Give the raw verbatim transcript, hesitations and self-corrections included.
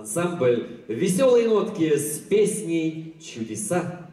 Ансамбль «Веселые нотки» с песней «Чудеса».